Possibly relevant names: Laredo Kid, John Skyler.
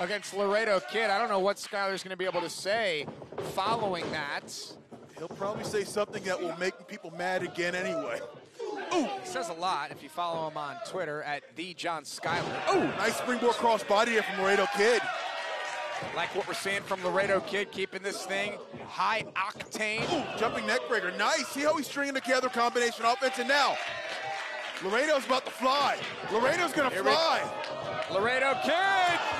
against Laredo Kid. I don't know what Skyler's going to be able to say following that. He'll probably say something that will make people mad again anyway. Ooh, he says a lot if you follow him on Twitter at the John Skyler. Ooh, nice springboard cross body here from Laredo Kid. Like what we're seeing from Laredo Kid, keeping this thing high octane. Ooh, jumping neckbreaker, nice. See how he's stringing together combination offense, and now Laredo's about to fly. Laredo's gonna fly. Laredo Kid.